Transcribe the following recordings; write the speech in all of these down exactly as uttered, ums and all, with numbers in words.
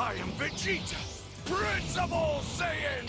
I am Vegeta, Principal Saiyan!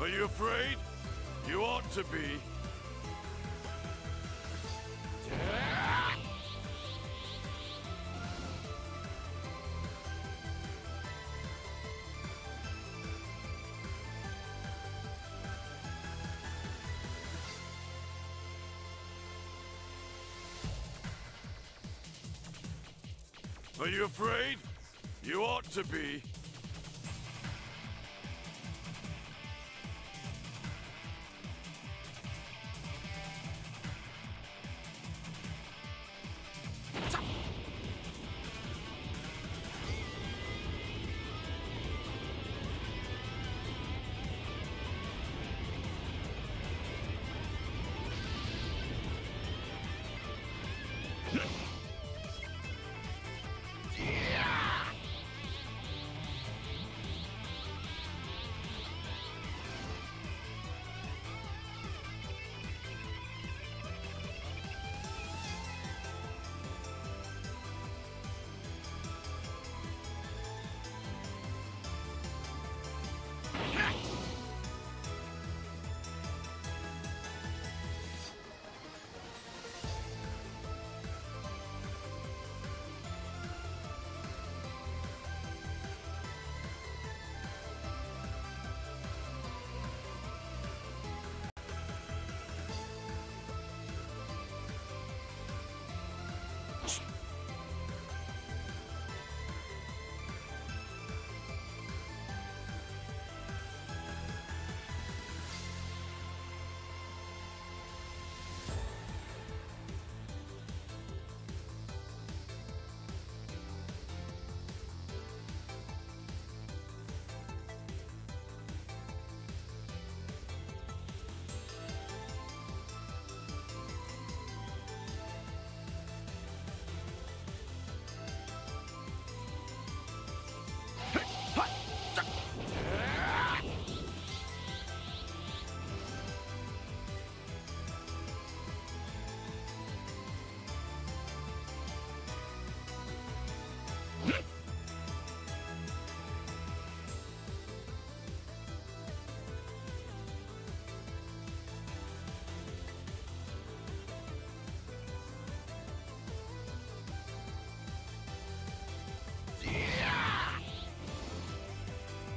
Are you afraid? You ought to be. Are you afraid? You ought to be.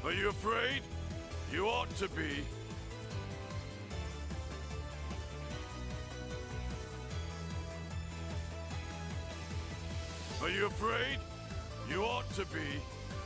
Are you afraid? You ought to be. Are you afraid? You ought to be. Are you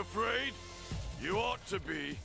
afraid? You ought to be.